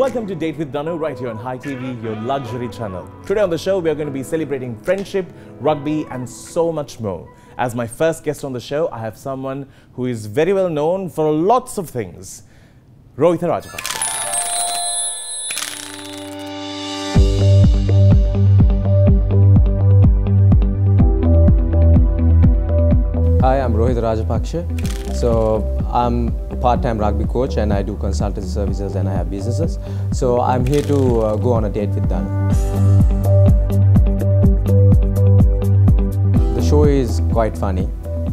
Welcome to Date With Danu, right here on Hi TV, your luxury channel. Today on the show, we are going to be celebrating friendship, rugby and so much more. As my first guest on the show, I have someone who is very well known for lots of things. Rohitha Rajapaksa. Hi, I'm Rohitha Rajapaksa. So I'm a part-time rugby coach and I do consultancy services and I have businesses. So I'm here to go on a date with Danu. The show is quite funny,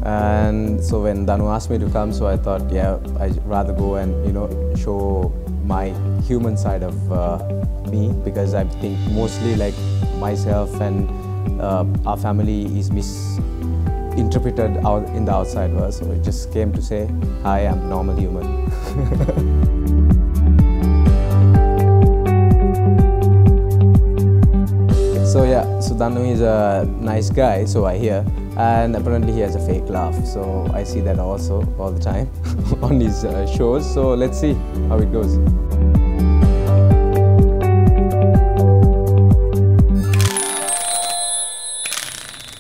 and so when Danu asked me to come, so I thought, yeah, I'd rather go and, you know, show my human side of me, because I think mostly like myself and our family is misinterpreted out in the outside world, so it just came to say, hi, I'm normal human. So yeah, so Danu is a nice guy, so I hear, and apparently he has a fake laugh, so I see that also all the time on his shows, so let's see how it goes.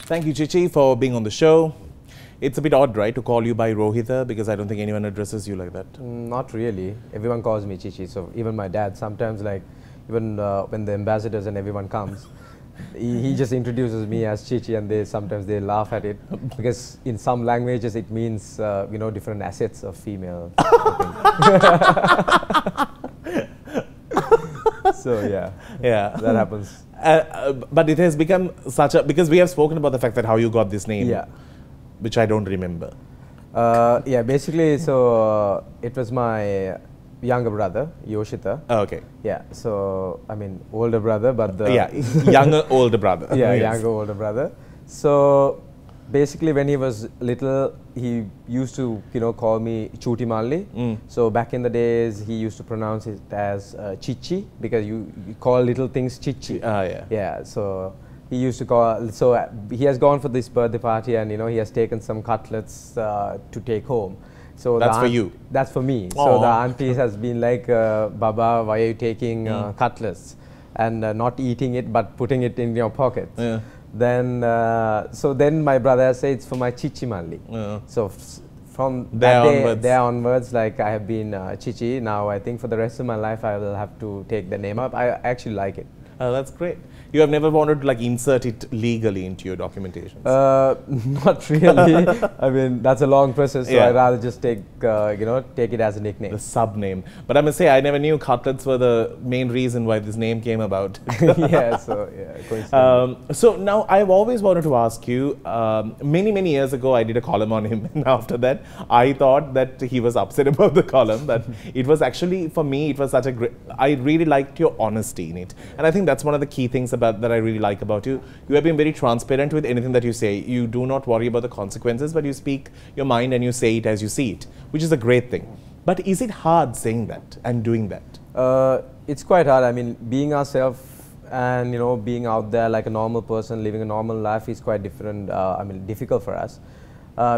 Thank you, Chichi, for being on the show. It's a bit odd, right, to call you by Rohitha, because I don't think anyone addresses you like that. Not really. Everyone calls me Chichi, so even my dad sometimes, like, even when the ambassadors and everyone comes, he just introduces me as Chichi, and sometimes they laugh at it, because in some languages it means, you know, different assets of female. So yeah, that happens. But it has become such a, because we have spoken about the fact that how you got this name, yeah, which I don't remember. Yeah, basically, so it was my younger brother, Yoshitha. Oh, okay. Yeah, so I mean older brother, but the yeah, younger older brother. Yeah, yes. Younger older brother. So basically, when he was little, he used to, you know, call me Chutimalli. Mm. So back in the days, he used to pronounce it as Chichi, because you call little things Chichi. Yeah. Yeah. So he used to call. So he has gone for this birthday party, and you know he has taken some cutlets to take home. So that's for you. That's for me. Aww. So the aunties has been like, Baba, why are you taking cutlets and not eating it, but putting it in your pocket? Yeah. Then, so then my brother said it's for my Chichimalli. Yeah. So from that day onwards. Like I have been Chichi. Now I think for the rest of my life I will have to take the name up. I actually like it. That's great. You have never wanted to like insert it legally into your documentation? Not really. I mean, that's a long process, so yeah. I'd rather just take, you know, take it as a nickname. The sub-name. But I must say, I never knew cutlets were the main reason why this name came about. Yeah, so, yeah, coincidentally. So now, I've always wanted to ask you, many years ago, I did a column on him, and after that, I thought that he was upset about the column, but it was actually, for me, it was such a great, I really liked your honesty in it. And I think that's one of the key things that I really like about you. You have been very transparent with anything that you say. You do not worry about the consequences, but you speak your mind and you say it as you see it, which is a great thing. But is it hard saying that and doing that? It's quite hard. I mean, being ourselves and, you know, being out there like a normal person, living a normal life is quite different. I mean, difficult for us.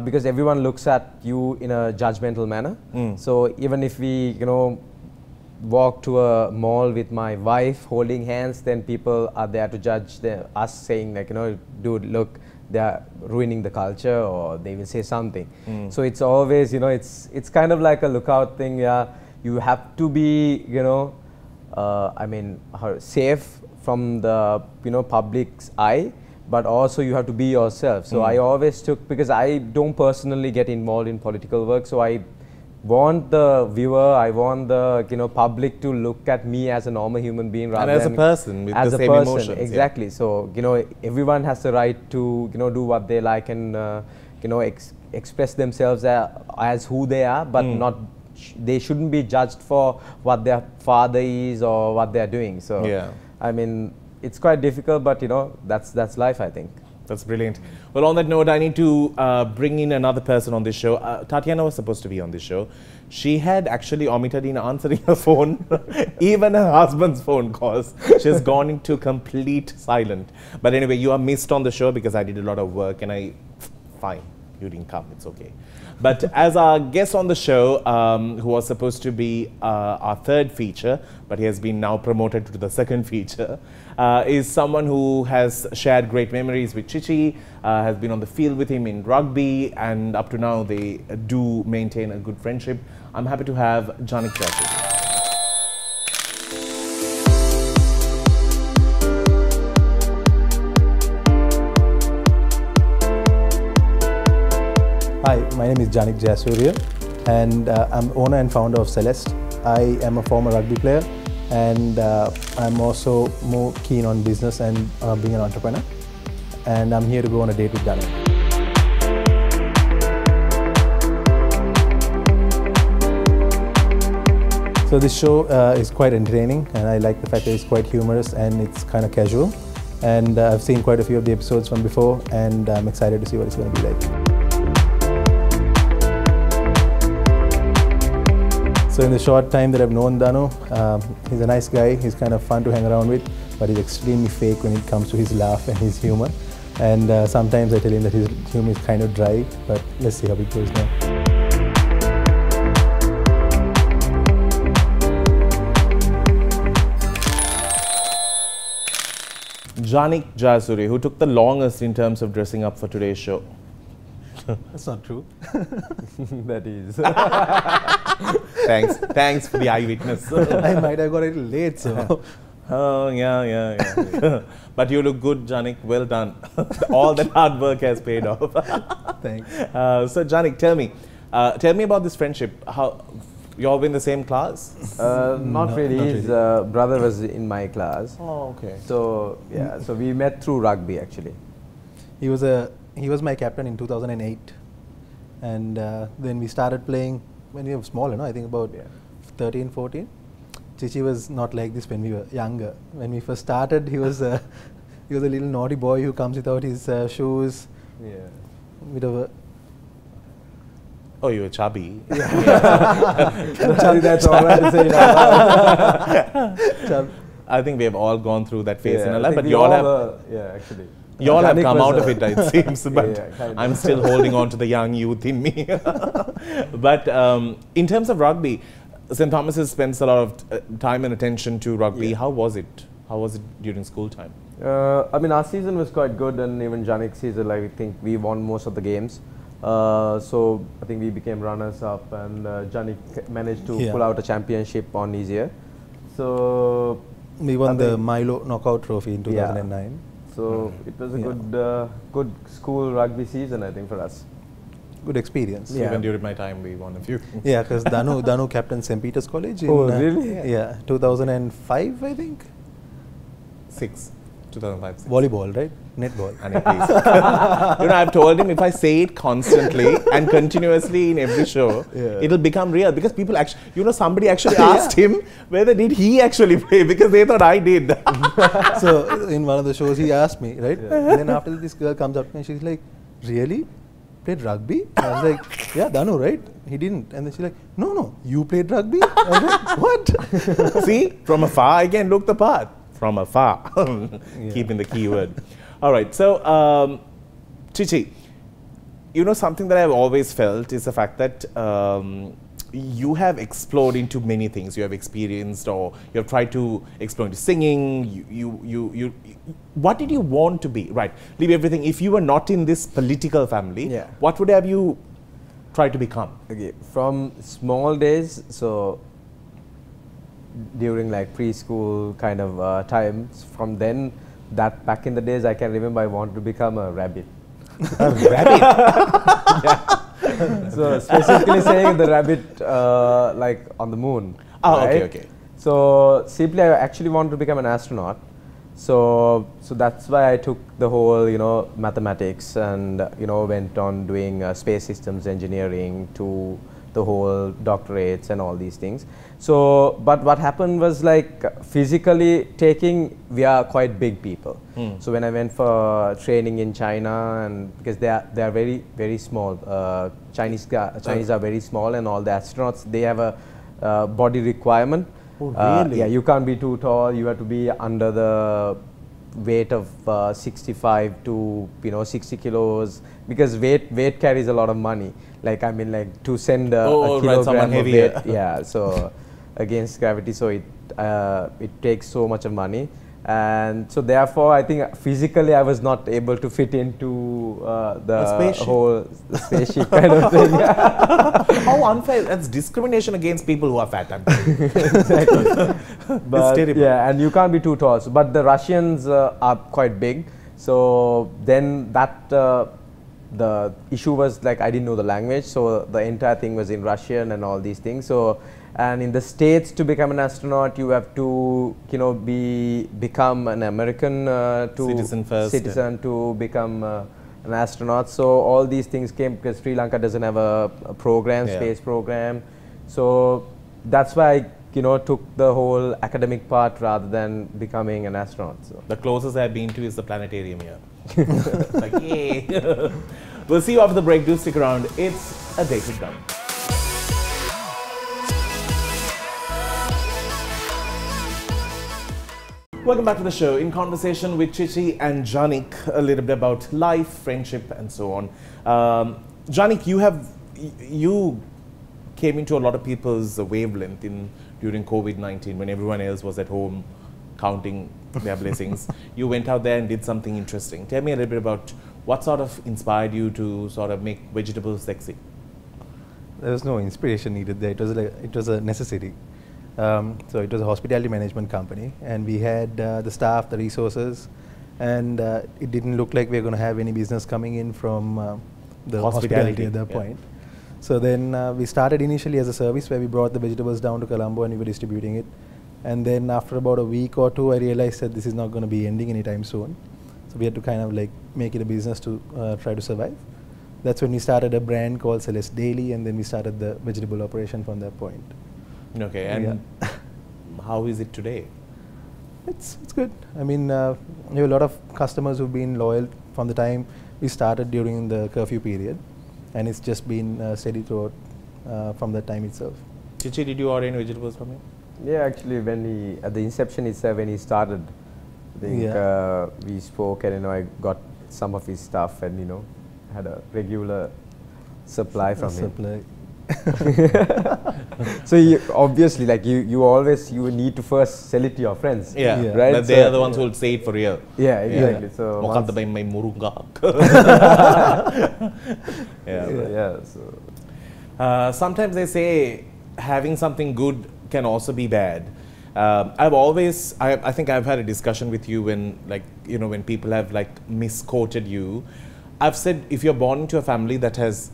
Because everyone looks at you in a judgmental manner. Mm. So even if we, you know, walk to a mall with my wife holding hands, then people are there to judge us, saying like, you know, dude, look, they are ruining the culture, or they will say something. Mm. So it's always, you know, it's kind of like a lookout thing. Yeah, you have to be, you know, I mean, safe from the, you know, public's eye, but also you have to be yourself. So I always took, because I don't personally get involved in political work, so I want the viewer, I want the, you know, public to look at me as a normal human being rather than as a person with the same emotions. Exactly. Yeah. So, you know, everyone has the right to, you know, do what they like and, you know, express themselves as who they are, but not they shouldn't be judged for what their father is or what they are doing. So, yeah. I mean, it's quite difficult, but you know, that's life, I think. That's brilliant. Well, on that note, I need to bring in another person on this show. Tatiana was supposed to be on this show. She had actually omitted in answering her phone, even her husband's phone calls. She has gone into complete silent. But anyway, you are missed on the show because I did a lot of work and I... Fine. You didn't come, it's okay. But as our guest on the show, who was supposed to be our third feature, but he has been now promoted to the second feature, is someone who has shared great memories with Chichi, has been on the field with him in rugby, and up to now they do maintain a good friendship. I'm happy to have Janik Jayasuriya. Hi, my name is Janik Jayasuriya and I'm owner and founder of Celeste. I am a former rugby player and I'm also more keen on business and being an entrepreneur. And I'm here to go on a date with Danu. So this show is quite entertaining and I like the fact that it's quite humorous and it's kind of casual. And I've seen quite a few of the episodes from before and I'm excited to see what it's going to be like. So in the short time that I've known Danu, he's a nice guy, he's kind of fun to hang around with, but he's extremely fake when it comes to his laugh and his humor. And sometimes I tell him that his humor is kind of dry, but let's see how it goes now. Janik Jayasuriya, who took the longest in terms of dressing up for today's show. That's not true. That is. Thanks for the eyewitness. I might have got it late, so. Oh, yeah. But you look good, Janik. Well done. All that hard work has paid off. Thanks. So, Janik, tell me about this friendship. How you all been in the same class? Not really. His brother was in my class. Oh, okay. So yeah, so we met through rugby actually. He was my captain in 2008, and then we started playing when we were small, you know, I think about 13, 14. Chichi was not like this when we were younger. When we first started, he was a little naughty boy who comes without his shoes. Yeah. Bit of a oh, you were chubby. Yeah. Chubby, that's all right to say now. Chubby. I think we have all gone through that phase in our life, but you all have. Yeah, actually. You all have come out of it, it seems, but I'm still holding on to the young youth in me. But in terms of rugby, St. Thomas spends a lot of time and attention to rugby. Yeah. How was it? How was it during school time? I mean, our season was quite good, and even Janik's season, like, I think we won most of the games. So I think we became runners-up, and Janik managed to pull out a championship on his year. So we won the Milo Knockout Trophy in 2009. Yeah. So it was a good school rugby season, I think, for us. Good experience. Yeah. Even during my time, we won a few. Yeah, because Danu captained St. Peter's College. In, oh, really? Yeah, 2005, I think. 2005. Volleyball, right? Netball. And you know, I've told him if I say it constantly and continuously in every show, it'll become real because people actually, you know, somebody actually asked him whether did he actually play because they thought I did. So in one of the shows, he asked me, right? Yeah. And then after this girl comes up to me and she's like, really? Played rugby? I was like, yeah, Danu, right? He didn't. And then she's like, no, you played rugby? I was like, what? See, from afar, I can look the part. From afar, keeping the key word. All right, so Chichi, you know, something that I've always felt is the fact that you have explored into many things. You have experienced, or you have tried to explore into singing. What did you want to be? Right, leave everything. If you were not in this political family, what would have you tried to become? Okay, from small days, so during like preschool kind of times, from then, that back in the days, I can remember I wanted to become a rabbit. A rabbit? So specifically saying the rabbit like on the moon. Oh, right? okay. So simply I actually wanted to become an astronaut. So that's why I took the whole, you know, mathematics and, you know, went on doing space systems engineering to the whole doctorates and all these things. So, but what happened was like physically taking, we are quite big people. So when I went for training in China, and because they are very, very small, Chinese are very small, and all the astronauts, they have a body requirement. Oh, really? Yeah, you can't be too tall, you have to be under the weight of 65 to 60 kilos, because weight carries a lot of money. Like I mean, like to send a kilogram of weight, yeah. So against gravity, so it takes so much of money, and so therefore I think physically I was not able to fit into the whole spaceship kind of thing. How unfair! That's discrimination against people who are fat. I'm exactly. But it's terrible. Yeah, and you can't be too tall. So, but the Russians are quite big, so then that the issue was like I didn't know the language, so the entire thing was in Russian and all these things. So. And in the States, to become an astronaut, you have to, become an American citizen to become an astronaut. So all these things came because Sri Lanka doesn't have a program, space program. So that's why I, took the whole academic part rather than becoming an astronaut. So. The closest I've been to is the planetarium here. Like, yay! We'll see you after the break. Do stick around. It's a Date With Danu. Welcome back to the show. In conversation with Chichi and Janik, a little bit about life, friendship, and so on. Janik, you came into a lot of people's wavelength during COVID-19 when everyone else was at home counting their blessings. You went out there and did something interesting. Tell me a little bit about what sort of inspired you to sort of make vegetables sexy. There was no inspiration needed there. It was a necessity. So it was a hospitality management company, and we had the staff, the resources, and it didn't look like we were going to have any business coming in from the hospitality at that point. So then we started initially as a service where we brought the vegetables down to Colombo and we were distributing it. And then after about a week or two, I realized that this is not going to be ending anytime soon. So we had to kind of like make it a business to try to survive. That's when we started a brand called Celeste Daily, and then we started the vegetable operation from that point. Okay, and how is it today? It's good. I mean, we have a lot of customers who've been loyal from the time we started during the curfew period, and it's just been steady throughout from that time itself. Chichi, did you order any vegetables from him? Yeah, actually, when he, at the inception itself, when he started, I think we spoke, and I got some of his stuff, and had a regular supply from him. So you obviously, like you always, you need to first sell it to your friends. Yeah, yeah. Right. But they are the ones who will say it for real. Yeah, exactly. Yeah. So sometimes they say having something good can also be bad. I think I've had a discussion with you when, when people have misquoted you. I've said if you're born into a family that has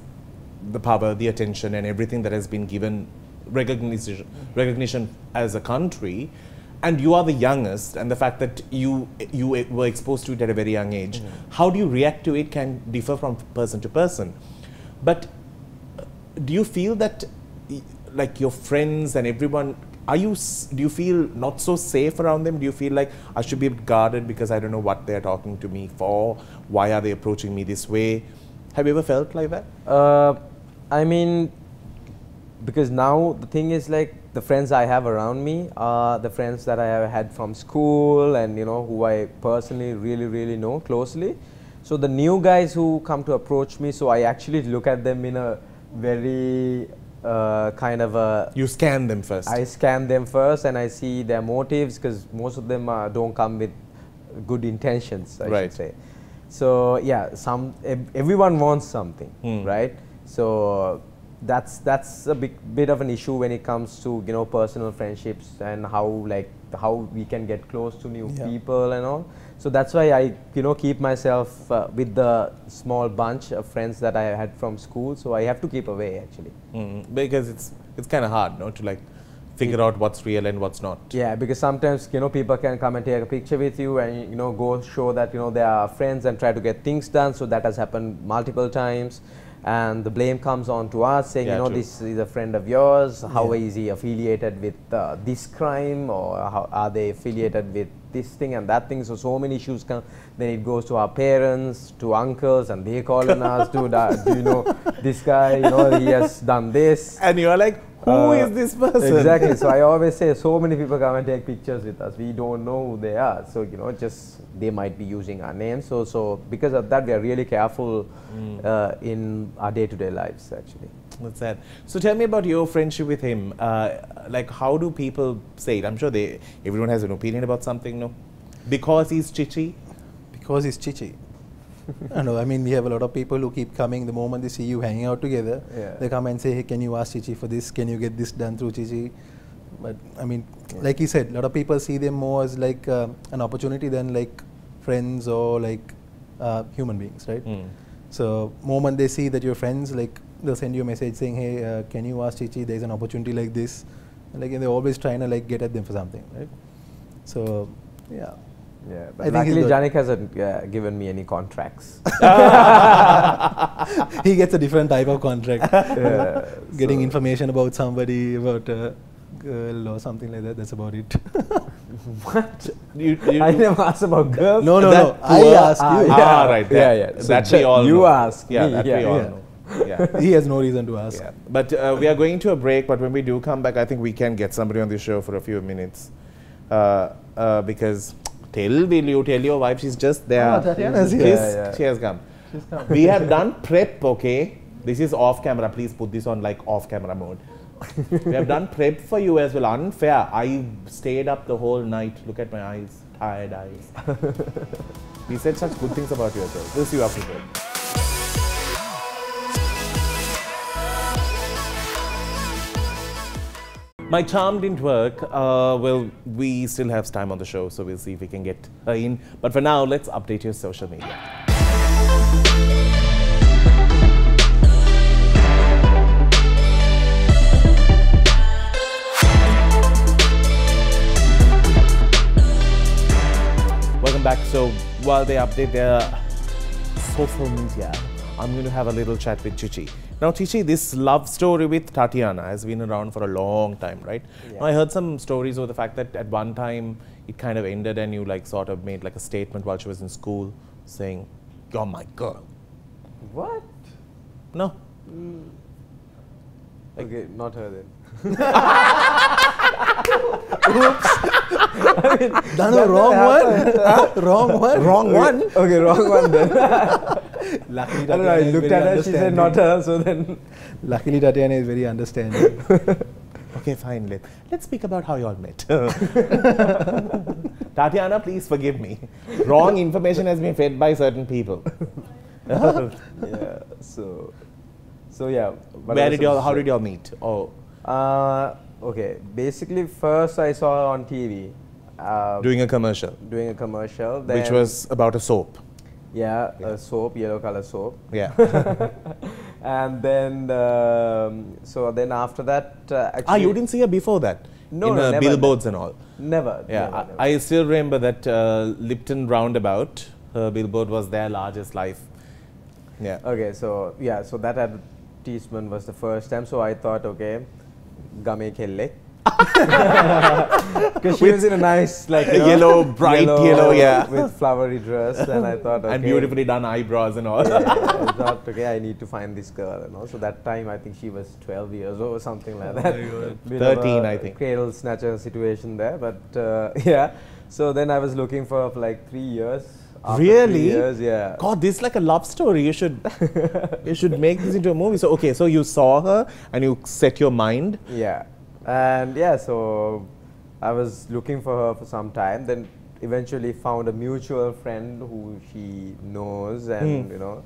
the power, the attention, and everything that has been given recognition as a country, and you are the youngest, and the fact that you were exposed to it at a very young age, how do you react to it can differ from person to person. But do you feel that your friends and everyone, do you feel not so safe around them? Do you feel like I should be guarded because I don't know what they're talking to me for? Why are they approaching me this way? Have you ever felt like that? I mean, because now the thing is the friends I have around me are the friends that I have had from school and who I personally really know closely. So the new guys who come to approach me, so I actually look at them in a very kind of a... You scan them first. I scan them first and I see their motives because most of them don't come with good intentions, I should say. So yeah, everyone wants something, right? So that's a bit of an issue when it comes to personal friendships and how we can get close to new people and all. So that's why I keep myself with the small bunch of friends that I had from school. So I have to keep away actually because it's kind of hard, to figure out what's real and what's not. Yeah, because sometimes people can come and take a picture with you and go show that they are friends and try to get things done. So that has happened multiple times, and the blame comes on to us saying this is a friend of yours. How is he affiliated with this crime, or how are they affiliated with this thing and that thing? So many issues come. Then it goes to our parents, to uncles, and they call on us, dude, do this guy, he has done this. And you are like, Who is this person? Exactly. So I always say so many people come and take pictures with us. We don't know who they are. So, you know, just they might be using our name. So because of that, we are really careful in our day-to-day lives, actually. That's sad. So tell me about your friendship with him. Like, how do people say it? I'm sure everyone has an opinion about something, no? Because he's chichi? Because he's chichi. I know, I mean, we have a lot of people who keep coming the moment they see you hanging out together. Yeah. They come and say, hey, can you ask Chichi for this? Can you get this done through Chichi? But I mean, like he said, a lot of people see them more as like an opportunity than like friends or like human beings, right? Mm. So moment they see that you're friends, like they'll send you a message saying, hey, can you ask Chichi? There's an opportunity like this. And, like, and they're always trying to like get at them for something, right? So, yeah. Yeah, but luckily Janik hasn't given me any contracts. He gets a different type of contract. Yeah, getting information about somebody, about a girl or something like that, that's about it. What? You I never asked about girls. No. I asked you. Ah, right. Yeah. So that we all know. You ask. Yeah, that we all know. Yeah. He has no reason to ask. Yeah. But we are going to a break, but when we do come back, I think we can get somebody on the show for a few minutes. Because... Tell your wife, she's just there. Oh, Tatiana's here. She has come. She's come. We have done prep, okay? This is off camera. Please put this on like off camera mode. We have done prep for you as well. Unfair. I stayed up the whole night. Look at my eyes. Tired eyes. We said such good things about yourself. We'll see you after that. My charm didn't work. Well, we still have time on the show, so we'll see if we can get her in. But for now, let's update your social media. Welcome back. So while they update their social media, I'm going to have a little chat with Chichi. Now, Chichi, this love story with Tatiana has been around for a long time, right? Yeah. Now, I heard some stories over the fact that at one time it kind of ended and you like sort of made like a statement while she was in school saying, you're my girl. What? No. Mm. Like, okay, not her then. Oops. I mean, Danu, wrong one? Okay, wrong one then. Luckily, Tatiana I looked at her, she said not her, so then... Luckily, Tatiana is very understanding. Okay, fine, let's speak about how you all met. Tatiana, please forgive me. Wrong information has been fed by certain people. Yeah, so yeah. How did you all meet? Oh. Okay, basically first I saw her on TV. Doing a commercial. Then which was about a soap. Yeah, a soap, yellow color soap. Yeah. And then, so then after that... you didn't see her before that? No, in never. Billboards and all? Never. Yeah, never. I still remember that Lipton Roundabout, her billboard was their largest life. Yeah. Okay, so yeah, so that advertisement was the first time, so I thought, okay... Because she was in a nice, like, you know, bright yellow, yeah, with flowery dress, and I thought, okay, and beautifully done eyebrows and all. I thought, okay, I need to find this girl, and also that time I think she was 12 years old or something like that. 13, I think. Cradle snatcher situation there, but yeah. So then I was looking for her for like 3 years. After really? 3 years, yeah. God, this is like a love story. You should make this into a movie. So okay, so you saw her and you set your mind. Yeah, and yeah, so I was looking for her for some time. Then eventually found a mutual friend who she knows, and you know,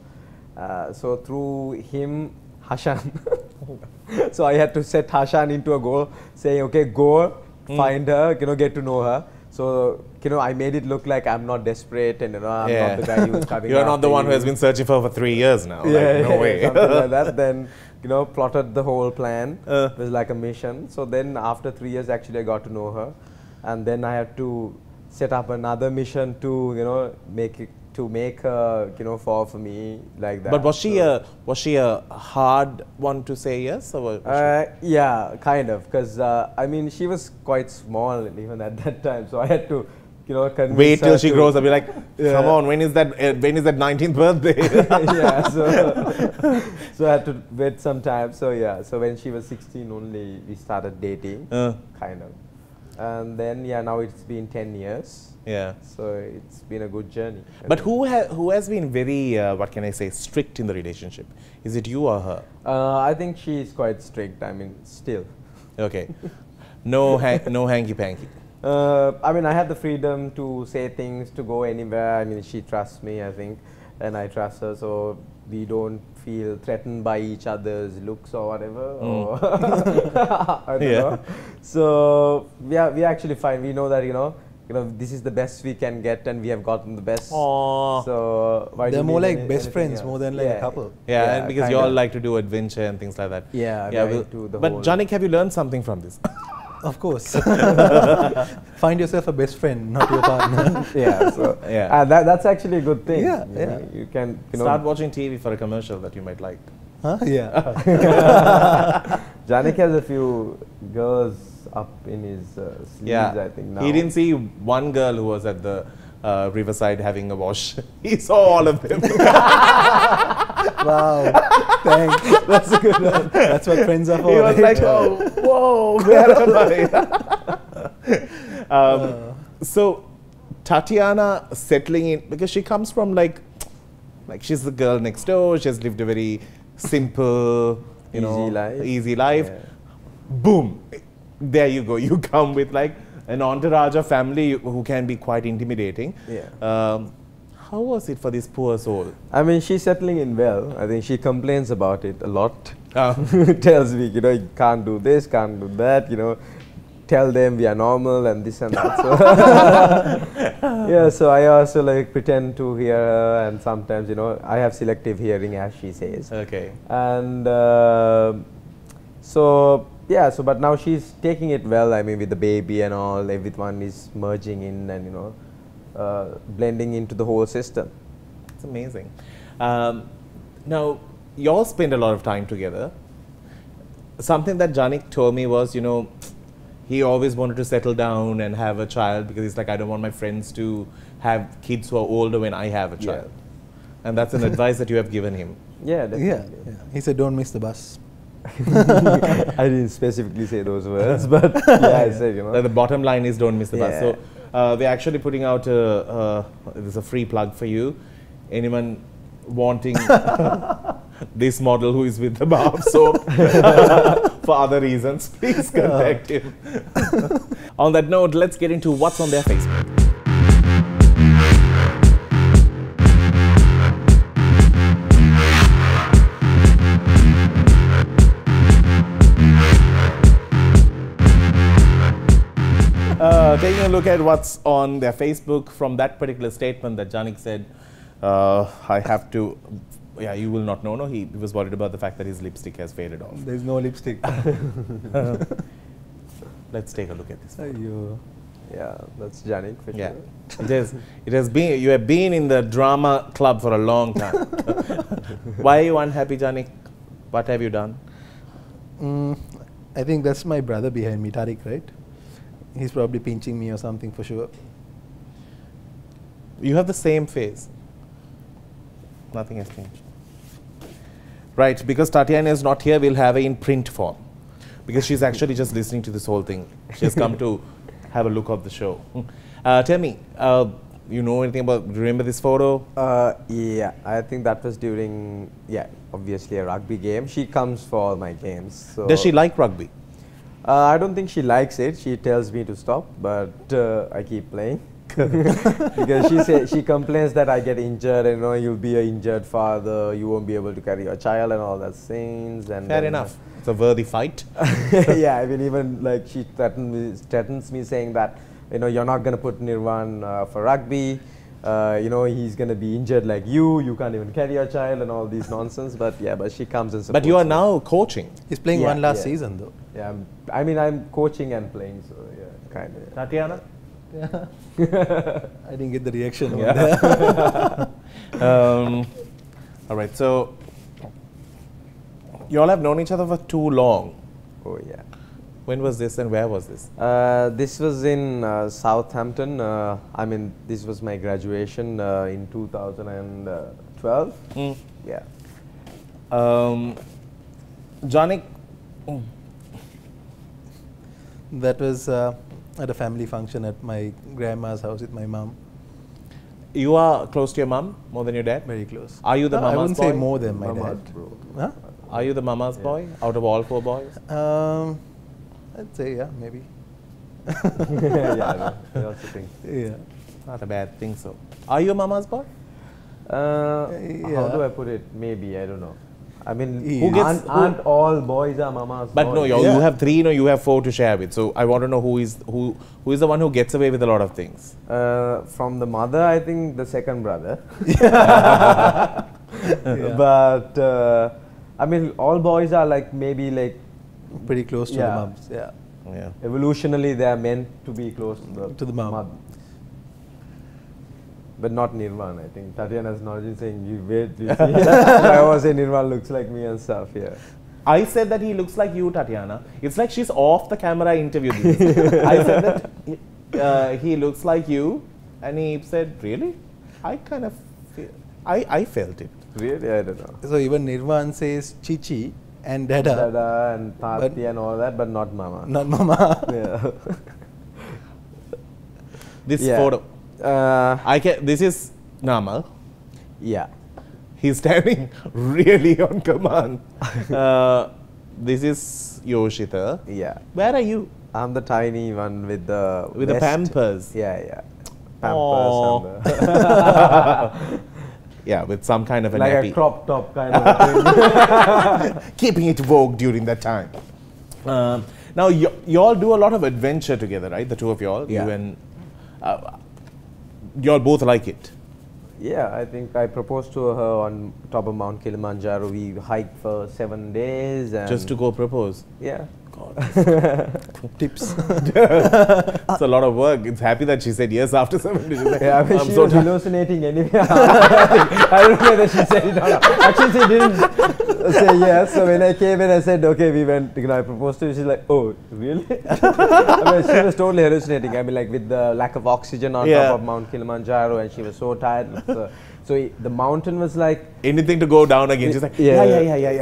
so through him, Hashan. So I had to set Hashan into a goal, saying, okay, go find her, you know, get to know her. So, you know, I made it look like I'm not desperate and, you know, I'm not the guy who's coming. You're not the one who has been searching for her for 3 years now. Yeah, like, no way. Something like that. Then, you know, plotted the whole plan. It was like a mission. So then after 3 years, actually, I got to know her. And then I had to set up another mission to, you know, make her, you know, fall for me like that. But was she a hard one to say yes? Or yeah, kind of, because I mean she was quite small even at that time, so I had to you know, wait till she grows up. You're like, come on, when is that 19th birthday? Yeah, so I had to wait some time. So yeah, so when she was 16 only, we started dating, kind of. And then yeah, now it's been 10 years. Yeah. So it's been a good journey. But who has been very, what can I say, strict in the relationship? Is it you or her? I think she is quite strict. I mean, still. Okay. No hanky-panky. I mean, I had the freedom to say things, to go anywhere. I mean, she trusts me, I think, and I trust her, so we don't feel threatened by each other's looks or whatever. Or I don't know. So yeah, we actually find, we know that, you know, this is the best we can get, and we have gotten the best. Aww. So why they're more like best friends, more than like a couple. Yeah, and because you all like to do adventure and things like that. Yeah, yeah. But Janik, have you learned something from this? Of course. Find yourself a best friend, not your partner. Yeah, so yeah. That's actually a good thing. Yeah, yeah. You can start watching TV for a commercial that you might like. Huh? Yeah. Janik has a few girls up in his sleeves, I think. Now. He didn't see one girl who was at the riverside having a wash. He saw all of them. Wow. Thanks. That's a good one. That's what friends are for. He was like, oh, whoa, where am I? So, Tatiana settling in, because she comes from like she's the girl next door. She has lived a very simple, easy life. Yeah. Boom. There you go. You come with like an entourage of family who can be quite intimidating. Yeah. How was it for this poor soul? I mean, she's settling in well. I think she complains about it a lot. Tells me, you can't do this, can't do that, tell them we are normal and this and that. So yeah, so I also like pretend to hear her, and sometimes, I have selective hearing, as she says. Okay. And so, yeah, so but now she's taking it well. I mean, with the baby and all, everyone is merging in and, blending into the whole system. It's amazing. Now, you all spend a lot of time together. Something that Janik told me was, he always wanted to settle down and have a child, because he's like, I don't want my friends to have kids who are older when I have a child. Yeah. And that's an advice that you have given him. Yeah, definitely. Yeah. Yeah. He said, don't miss the bus. I didn't specifically say those words, but yeah, I said, The bottom line is don't miss the bus. So, we're actually putting out there's a free plug for you. Anyone wanting this model who is with the bar of soap for other reasons, please contact him. On that note, let's get into what's on their Facebook. Taking a look at what's on their Facebook, from that particular statement that Janik said, I have to, you will not know. No, he was worried about the fact that his lipstick has faded off. There's no lipstick. Let's take a look at this. Yeah, that's Janik for sure. You have been in the drama club for a long time. Why are you unhappy, Janik? What have you done? I think that's my brother behind me, Tariq, right? He's probably pinching me or something for sure. You have the same face. Nothing has changed. Right, because Tatiana is not here, we'll have her in print form. Because she's actually just listening to this whole thing. She has come to have a look of the show. Tell me, you know anything about, remember this photo? Yeah, I think that was during, obviously a rugby game. She comes for all my games. So. Does she like rugby? I don't think she likes it. She tells me to stop, but I keep playing. Because she complains that I get injured, and you'll be an injured father, you won't be able to carry your child and all that things. And fair enough. It's a worthy fight. Yeah, I mean, even like she threatens me saying that, you're not going to put Nirvan for rugby. He's going to be injured like you. You can't even carry your child and all these nonsense. But yeah, but she comes and supports. But you are now coaching. He's playing one last season though. Yeah, I'm coaching and playing, so yeah, kind of. Tatiana? Yeah. I didn't get the reaction on that. All right, so you all have known each other for too long. Oh yeah. When was this and where was this? This was in Southampton. I mean, this was my graduation in 2012. Mm. Yeah. Janik, that was at a family function at my grandma's house with my mom. You are close to your mom more than your dad? Very close. Are you the mama's boy? I wouldn't say more than my dad. Bro. Huh? Are you the mama's boy out of all four boys? I'd say, yeah, maybe. Yeah, I also think. Yeah. Not a bad thing, so. Are you a mama's boy? Yeah. How do I put it? Maybe, I don't know. I mean, aren't all boys are mama's boys? But no, you have three, no, you have four to share with. So I want to know who is the one who gets away with a lot of things. From the mother, I think the second brother. Yeah. But I mean, all boys are like maybe like pretty close to the mums. Yeah. Yeah. Evolutionally, they are meant to be close to the mum. But not Nirvan, I think. Tatiana's not just saying, you wait, you see. I always say Nirvan looks like me and stuff, yeah. I said that he looks like you, Tatiana. It's like she's off the camera interview. I said that he looks like you, and he said, really? I kind of feel, I felt it. Really? I don't know. So even Nirvan says Chichi and Dada. Dada and Tati and all that, but not Mama. Not Mama. Yeah. This photo. This is Namal. Yeah. He's standing really on command. This is Yoshitha. Yeah. Where are you? I'm the tiny one with the vest. The Pampers. Yeah, yeah. Pampers. And yeah, with some kind of a like nappy. Like a crop top kind of thing. Keeping it vogue during that time. Now, you all do a lot of adventure together, right? The two of you all. Yeah. You and... you all both like it? Yeah, I think I proposed to her on top of Mount Kilimanjaro. We hiked for 7 days. And just to go propose? Yeah. God. Tips. It's a lot of work. It's happy that she said yes after 7 days. Like, yeah, I mean, she was hallucinating anyway. I don't know whether she said it or not. Actually, she didn't say yes. So when I came in, I said, okay, we went, you know, I proposed to her. She's like, oh, really? I mean, she was totally hallucinating. I mean, like with the lack of oxygen on top of Mount Kilimanjaro, and she was so tired. So the mountain was like... Anything to go down again. She's like, yeah.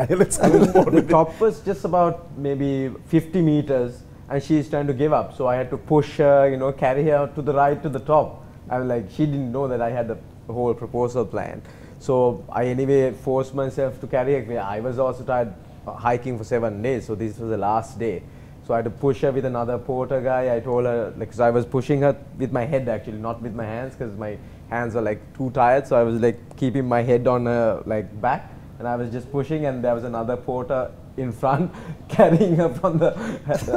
Let's go. The top was just about maybe 50 meters and she's trying to give up. So I had to push her, you know, carry her to the right to the top. I was like, she didn't know that I had the whole proposal planned. So I anyway forced myself to carry her. I was also tired hiking for 7 days. So this was the last day. So I had to push her with another porter guy. I told her, like, so I was pushing her with my head actually, not with my hands, because my hands were like too tired. So I was like keeping my head on her like back, and I was just pushing, and there was another porter in front carrying her from the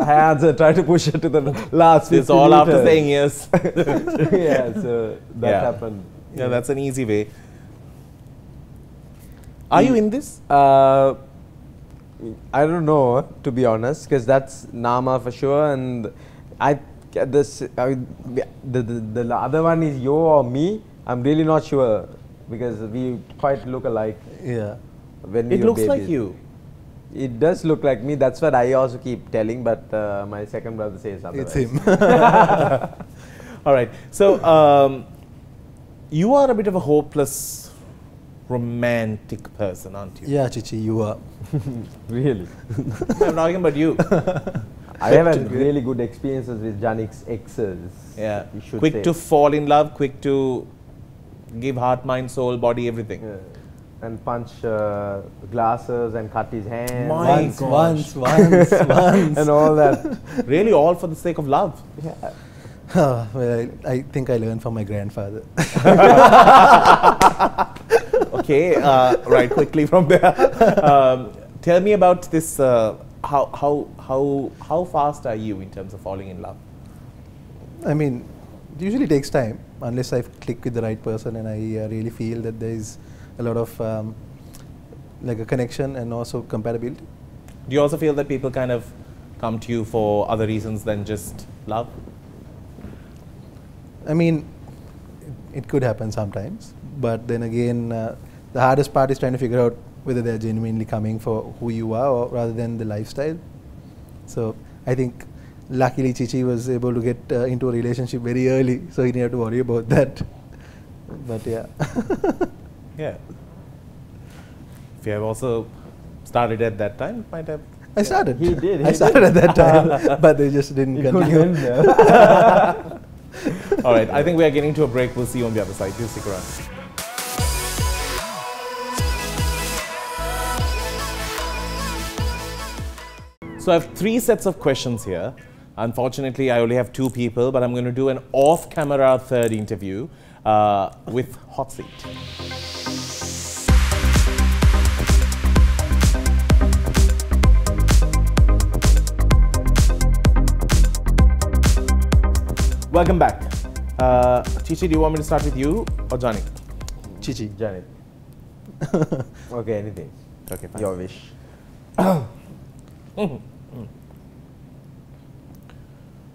hands and trying to push her to the last 50 meters. It's all after saying yes. Yeah, so that happened. Yeah, that's an easy way. Are you in this? I don't know, to be honest, because that's Nama for sure, and the other one is you or me. I'm really not sure because we quite look alike. Yeah. When it looks like you. It does look like me. That's what I also keep telling, but my second brother says otherwise. It's him. All right. So you are a bit of a hopeless romantic person, aren't you? Yeah, Chichi, you are. Really? I'm talking about you. I have had really good experiences with Janik's exes. Yeah. Quick to fall in love, quick to give heart, mind, soul, body, everything. Yeah. And punch glasses and cut his hand. Once. And all that. Really, all for the sake of love. Yeah. Well, I think I learned from my grandfather. Okay, right, quickly from there. Tell me about this. How fast are you in terms of falling in love? I mean, it usually takes time, unless I click with the right person and I really feel that there is a lot of like a connection and also compatibility. Do you also feel that people kind of come to you for other reasons than just love? I mean, it could happen sometimes, but then again, the hardest part is trying to figure out whether they're genuinely coming for who you are, or rather than the lifestyle. So I think luckily Chichi was able to get into a relationship very early, so he didn't have to worry about that. But yeah. Yeah. If you have also started at that time, it might have. I started. He did. I started at that time, but they just didn't continue. All right, I think we are getting to a break. We'll see you on the other side. You stick around. So I have three sets of questions here. Unfortunately, I only have two people, but I'm going to do an off-camera third interview with Hot Seat. Welcome back. Chichi, do you want me to start with you or Janik? Chichi. Janik. Okay, anything. Okay, fine. Your wish.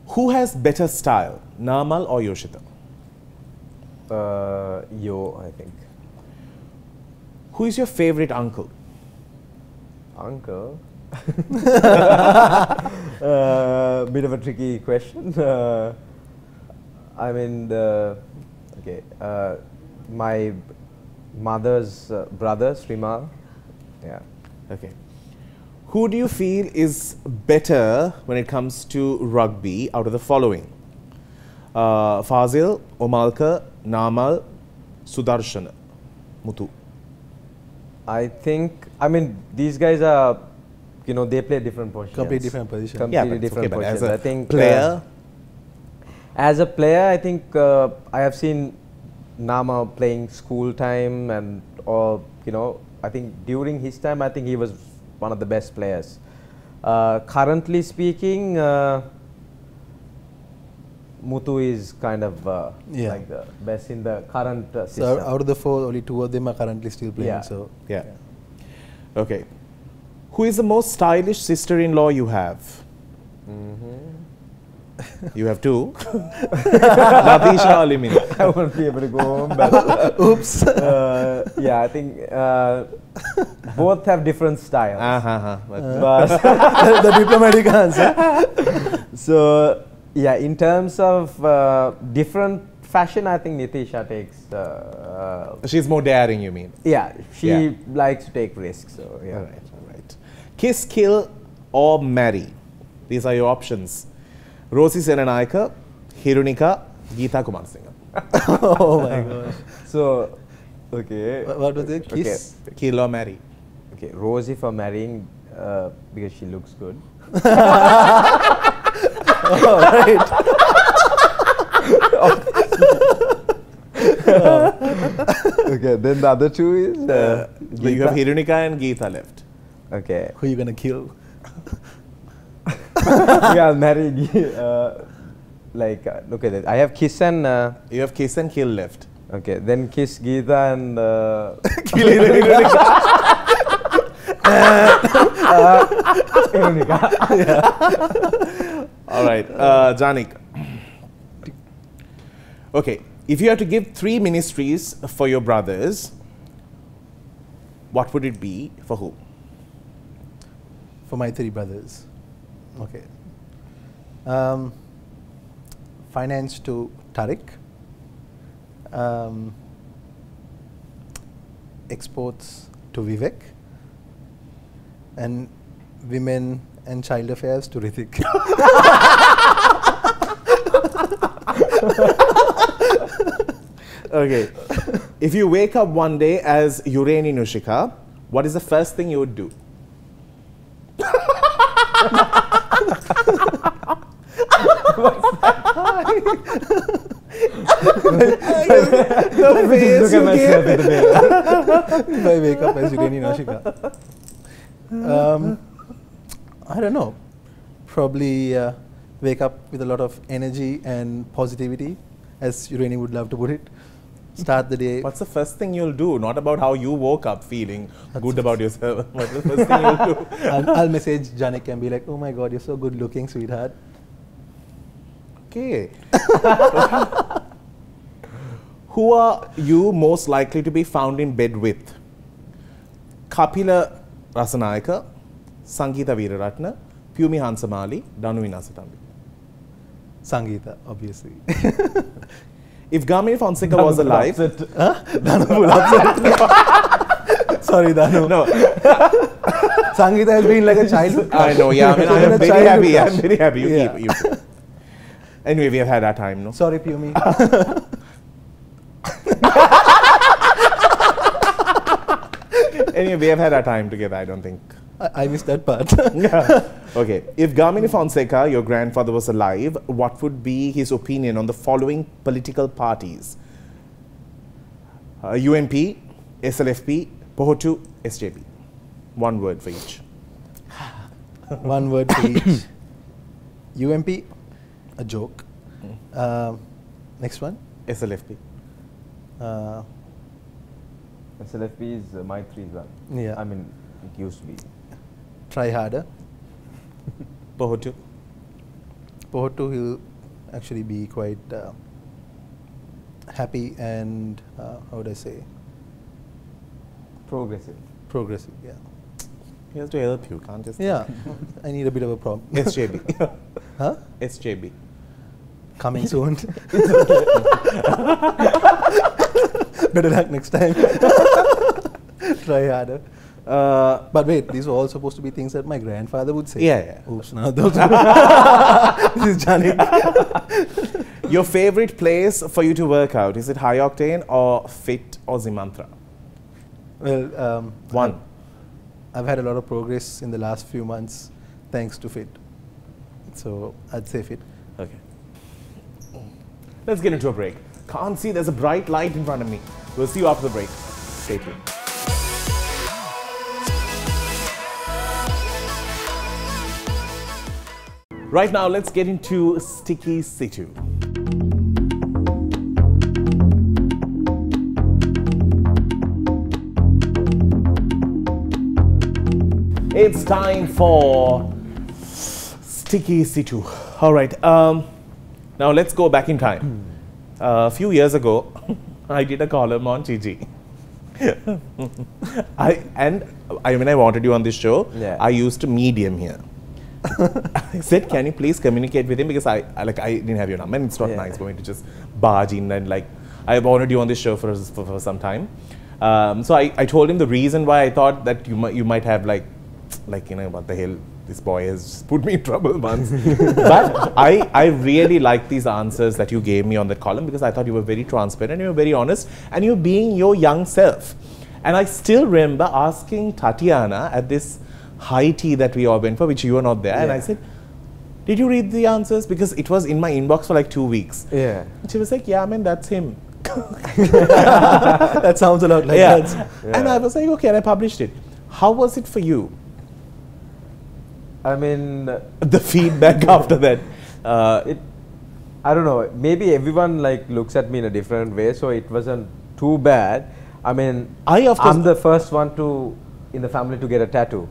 Who has better style, Namal or Yoshitha? Yo, I think. Who is your favorite uncle? Uncle? Bit of a tricky question. I mean, okay, my mother's brother, Srimal. Yeah. Okay. Who do you feel is better when it comes to rugby out of the following? Fazil, Omalka, Namal, Sudarshana, Muthu. I think, I mean, these guys are, you know, they play different positions. Completely different positions. Completely different positions. As a player? As a player, I think I have seen Nama playing school time and, or, you know, I think during his time, I think he was one of the best players. Currently speaking, Muthu is kind of yeah, like the best in the current system. So out of the four, only two of them are currently still playing. Yeah. So yeah, yeah. Okay. Who is the most stylish sister-in-law you have? You have two. Ladeisha or Limina? I won't be able to go home. But oops. Yeah, I think both have different styles. But the diplomatic answer. So yeah, in terms of different fashion, I think Nitisha takes. She's more daring, you mean? Yeah, she likes to take risks. So yeah. All right, all right. Kiss, kill, or marry. These are your options. Rosie Senanayika, Hirunika, Geetha Kumansinger. Oh my gosh. So, okay. What was it? Kiss, kill or marry? Okay, Rosie for marrying because she looks good. Oh, right. Okay, then the other two is? You have Hirunika and Geetha left. Okay. Who are you going to kill? Yeah, married. Like, look at it. I have kiss and. You have kiss and kill left. Okay, then kiss Geetha and. Kill Hirunika. Hirunika. Yeah. All right, Janik. Okay, if you had to give three ministries for your brothers, what would it be for who? For my three brothers. Okay. Finance to Tariq. Exports to Vivek. And women and child affairs to Rithik. Okay. If you wake up one day as Ureni Nushika, what is the first thing you would do? If I wake up as Ureni Nushika, I don't know, probably wake up with a lot of energy and positivity, as Ureni would love to put it. Start the day. What's the first thing you'll do? Not about how you woke up feeling good about yourself. What's the first thing you'll do? I'll message Janik and be like, oh my God, you're so good looking, sweetheart. Okay. Who are you most likely to be found in bed with? Kapila Rasanayika, Sangeeta Viraratna, Piumi Hansamali, Danu Vinayakatambi. Sangeeta, obviously. If Gamini Fonseka was alive... Huh? Danu will upset. Sorry, Danu. No. Sangeeta has been like a child. I know, yeah. I mean, I am very happy. Crush. I'm very happy. You keep. Anyway, we have had our time, no? Sorry, Piumi. Anyway, we have had our time together, I don't think. I missed that part. Yeah. Okay. If Gamini Fonseka, your grandfather, was alive, what would be his opinion on the following political parties? UNP, SLFP, POHOTU, SJB. One word for each. One word for each. UNP, a joke. Next one? SLFP. SLFP is my three run. Yeah. I mean, it used to be. Try harder. POHOTU. POHOTU, he'll actually be quite happy and, how would I say? Progressive. Progressive, yeah. He has to help you, can't he? Yeah. I need a bit of a problem. SJB. Huh? SJB. Coming soon. Better luck next time. Try harder. But wait, these were all supposed to be things that my grandfather would say. Yeah, yeah. Oops, now those. This is Janik. Your favorite place for you to work out? Is it High Octane or Fit or Zimantra? Well, one. I've had a lot of progress in the last few months thanks to Fit. So I'd say Fit. Okay. Let's get into a break. Can't see, there's a bright light in front of me. We'll see you after the break. Stay tuned. Right now, let's get into Sticky Situ. It's time for Sticky Situ. All right, now let's go back in time. A few years ago, I did a column on Gigi. When I wanted you on this show, yeah. I used to medium here. I said, can you please communicate with him, because I didn't have your number, and it's not nice for me to just barge in, and like, I wanted you on this show for some time. So I told him the reason why I thought that you might have like you know, what the hell, this boy has just put me in trouble once. But I really liked these answers that you gave me on that column, because I thought you were very transparent, you were very honest, and you were being your young self. And I still remember asking Tatiana at this high tea that we all went for, which you were not there, and I said, did you read the answers? Because it was in my inbox for like 2 weeks. Yeah. And she was like, yeah, I mean, that's him. That sounds a lot like that. Yeah. And I was like, okay, and I published it. How was it for you? I mean... the feedback after that. I don't know, maybe everyone like looks at me in a different way, so it wasn't too bad. I mean, I'm the first one to in the family to get a tattoo.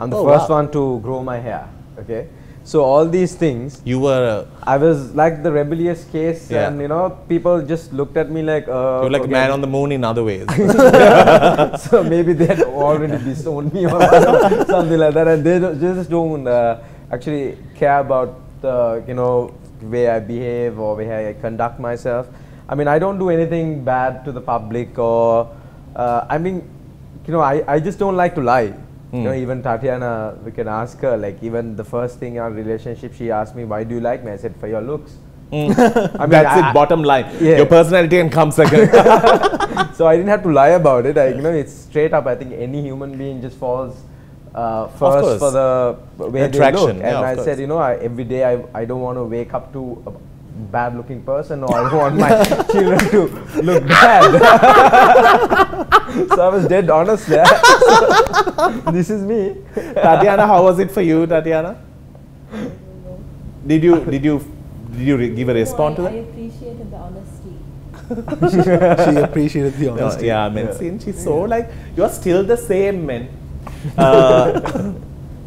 I'm the first one to grow my hair, okay? So all these things... You were... I was like the rebellious case, and you know, people just looked at me like... you were like a man on the moon in other ways. So maybe they had already disowned me or something like that, and they just don't actually care about the, you know, way I behave or way I conduct myself. I mean, I don't do anything bad to the public, or... I mean, you know, I just don't like to lie. You know, even Tatiana, we can ask her, like, even the first thing in our relationship, she asked me, why do you like me? I said, for your looks. I mean, That's it, bottom line. Yeah. Your personality can come second. So I didn't have to lie about it. You know, it's straight up. I think any human being just falls first for the way they look. And I said, you know, every day I don't want to wake up to a bad looking person, or I don't want my children to look bad. So I was dead honest there. So this is me. Tatiana, how was it for you, Tatiana? Did you give a response to that? I appreciated the honesty. She appreciated the honesty. No, yeah, I mean, since she's so like, you're still the same, man.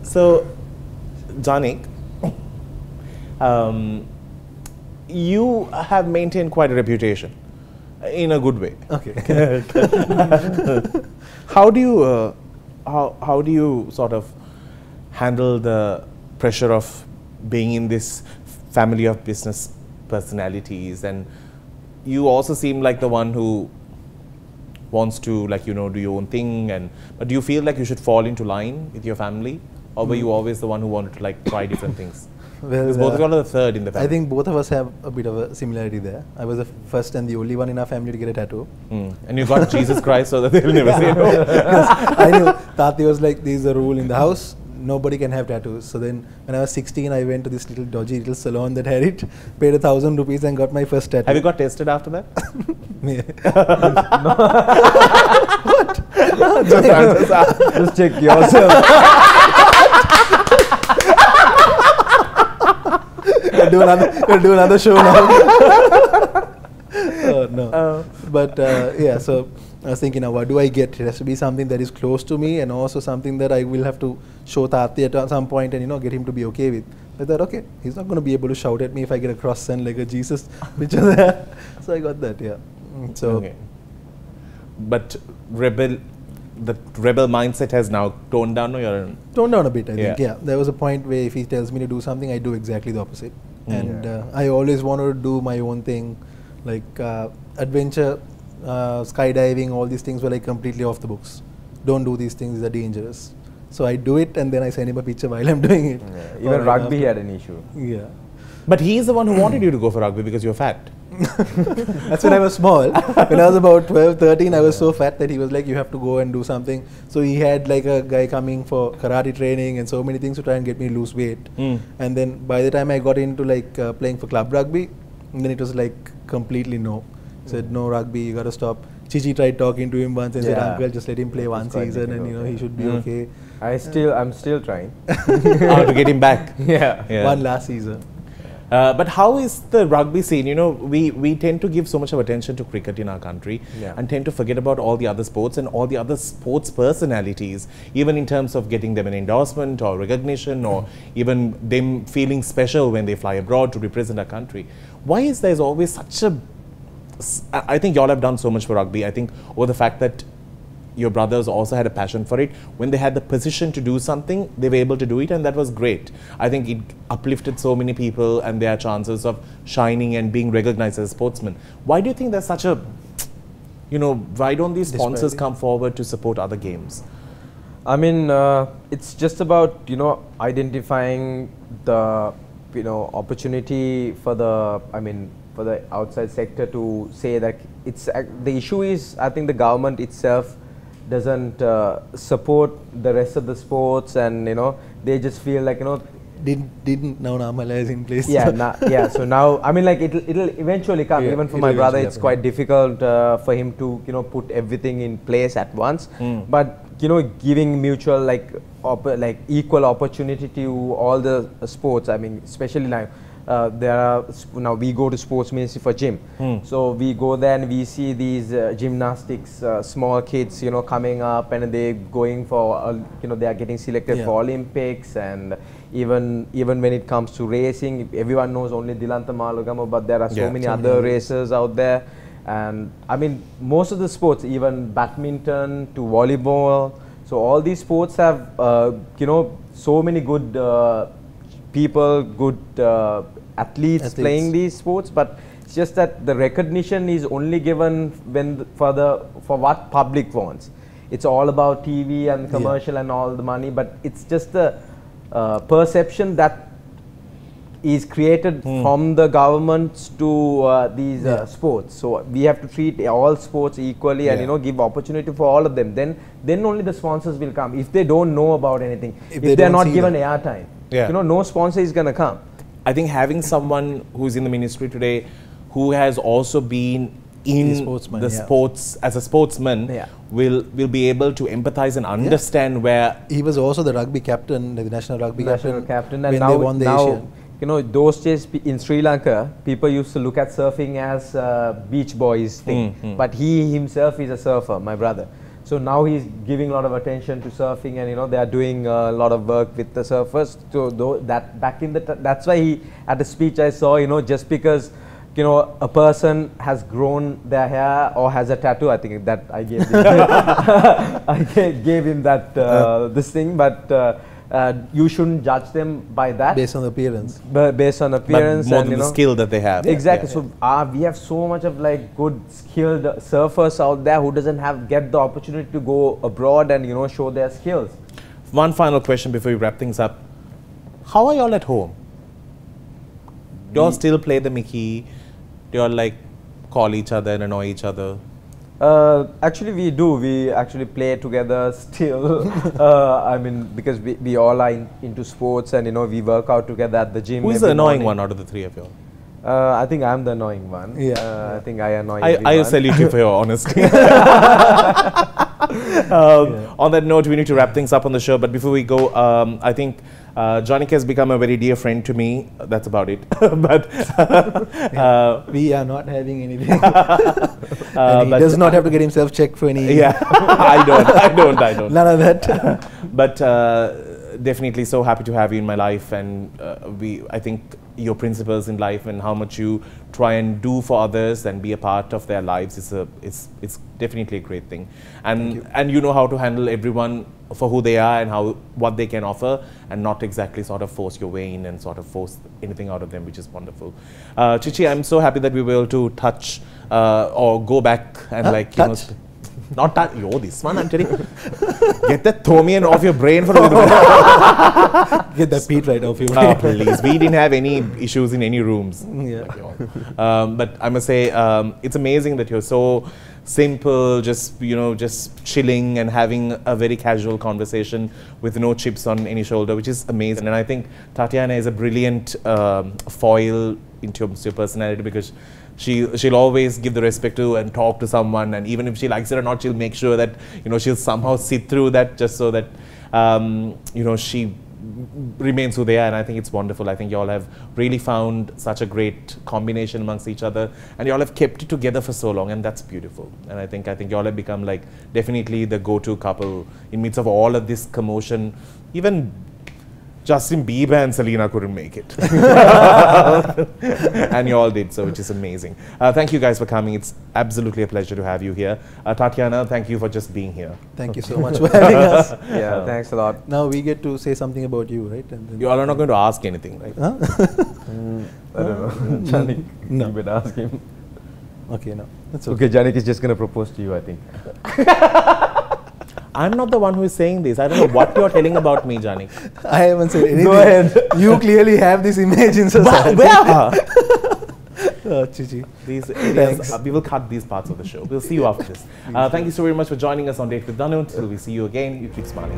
So, Janik, you have maintained quite a reputation. In a good way. Okay. How do you sort of handle the pressure of being in this family of business personalities, and you also seem like the one who wants to, like, you know, do your own thing. And but do you feel like you should fall into line with your family, or were you always the one who wanted to, like, try different things? Well, because both of us are the third in the family. I think both of us have a bit of a similarity there. I was the first and the only one in our family to get a tattoo. And you got Jesus Christ so that they'll never say no. I knew. Tati was like, there is a rule in the house. Nobody can have tattoos. So then when I was 16, I went to this little dodgy little salon that had it, paid 1,000 rupees and got my first tattoo. Have you got tested after that? No. What? No, just check yourself. We'll do another show now. Oh, no. But yeah, so I was thinking, now what do I get? It has to be something that is close to me, and also something that I will have to show Tati at some point, and, you know, get him to be okay with. I thought, okay, he's not going to be able to shout at me if I get a cross and like a Jesus picture there. So I got that, yeah. So, okay. But the rebel mindset has now toned down, or you're toned down a bit, I think, yeah. There was a point where if he tells me to do something, I do exactly the opposite. And I always wanted to do my own thing, like adventure, skydiving, all these things were like completely off the books. Don't do these things, they're dangerous. So I do it, and then I send him a picture while I'm doing it. Yeah. Even right rugby after. Had an issue. Yeah. But he's the one who wanted you to go for rugby because you're fat. That's when I was small. When I was about 12, 13, I was so fat that he was like, you have to go and do something. So he had like a guy coming for karate training and so many things to try and get me lose weight. And then by the time I got into like playing for club rugby, and then it was like completely no. He said, no rugby, you got to stop. Chichi tried talking to him once and said, uncle, just let him play one season and, you know, he should be okay. I'm still trying. How to get him back. Yeah. One last season. But how is the rugby scene? You know, we tend to give so much of attention to cricket in our country and tend to forget about all the other sports and all the other sports personalities, even in terms of getting them an endorsement or recognition or even them feeling special when they fly abroad to represent our country. Why is there always such a... I think y'all have done so much for rugby. I think over the fact that your brothers also had a passion for it. When they had the position to do something, they were able to do it, and that was great. I think it uplifted so many people and their chances of shining and being recognized as sportsmen. Why do you think there's such a, you know, why don't these sponsors come forward to support other games? I mean, it's just about, you know, identifying the, you know, opportunity for the, I mean, for the outside sector to say that it's, the issue is, I think the government itself doesn't support the rest of the sports, and, you know, they just feel like, you know, didn't now Namal is in place. Yeah, so now, I mean, like it'll eventually come. Even for my brother, it's quite difficult for him to, you know, put everything in place at once. But, you know, giving mutual like equal opportunity to all the sports. I mean, especially now. There are now we go to sports ministry for gym, so we go there and we see these gymnastics small kids, you know, coming up, and they going for you know, they are getting selected for Olympics. And even when it comes to racing, everyone knows only Dilantha Malagamo, but there are so many other racers out there. And I mean, most of the sports, even badminton to volleyball, so all these sports have you know, so many good people, good athletes playing these sports, but it's just that the recognition is only given when for what public wants. It's all about TV and commercial and all the money, but it's just the perception that is created from the governments to these sports. So we have to treat all sports equally and, you know, give opportunity for all of them. Then only the sponsors will come. If they don't know about anything, if they're not given airtime. You know, no sponsor is going to come. I think having someone who's in the ministry today who has also been in the sports as a sportsman will be able to empathize and understand where... He was also the rugby captain, the national rugby captain and now, they won the Asian. You know, those days in Sri Lanka, people used to look at surfing as beach boys thing. But he himself is a surfer, my brother. So now he's giving a lot of attention to surfing, and, you know, they are doing a lot of work with the surfers. So that's why he at a speech I saw, you know, just because, you know, a person has grown their hair or has a tattoo, I think that I gave him that this thing, but you shouldn't judge them by that. Based on appearance. Based on appearance, but more and than the skill that they have. Exactly. Yeah, yeah, yeah. So we have so much of like good skilled surfers out there who doesn't have the opportunity to go abroad and show their skills. One final question before we wrap things up. How are y'all at home? Do y'all still play the Mickey? Do y'all like call each other and annoy each other? Actually, we do. We actually play together still. I mean, because we all are into sports and, we work out together at the gym. Who's the annoying one out of the three of y'all? I think I'm the annoying one. Yeah. I think I annoy everyone. I salute you for your honesty. On that note, we need to wrap things up on the show. But before we go, I think Janik has become a very dear friend to me. That's about it. But we are not having anything. He does not have to get himself checked for any. Yeah, I don't. None of that. But definitely, so happy to have you in my life, and I think your principles in life and how much you try and do for others and be a part of their lives is it's definitely a great thing. And you know how to handle everyone for who they are and what they can offer, and not exactly sort of force your way in and sort of force anything out of them, which is wonderful. Chichi, I'm so happy that we were able to touch or go back and not that. Yo, this one, I'm telling you. Get that Thomian off your brain for a little bit. Get that Pete right off your brain. Oh, please. We didn't have any issues in any rooms. Yeah. But I must say, it's amazing that you're so simple, just chilling and having a very casual conversation with no chips on any shoulder, which is amazing. And I think Tatiana is a brilliant foil in terms of your personality, because she'll always give the respect to and talk to someone, and even if she likes it or not, she'll make sure that she'll somehow sit through that just so that she remains who they are. And I think it's wonderful. I think you all have really found such a great combination amongst each other, and you all have kept it together for so long, and that's beautiful. And I think you all have become like definitely the go-to couple in midst of all of this commotion. Even Justin Bieber and Selena couldn't make it. And you all did so, which is amazing. Thank you guys for coming. It's absolutely a pleasure to have you here. Tatiana, thank you for just being here. Thank you so much for having us. Yeah, thanks a lot. Now we get to say something about you, right? And then you all are not going to ask anything, right? Huh? I don't know. Janik, you better ask him. Okay, no. That's okay. Okay, Janik is just going to propose to you, I think. I'm not the one who is saying this. I don't know what you're telling about me, Janik. I haven't said anything. Go ahead. You clearly have this image in society. Chichi. These areas, we will cut these parts of the show. We'll see you after this. Thank you so very much for joining us on Date with Danu. Till we see you again, you keep smiling.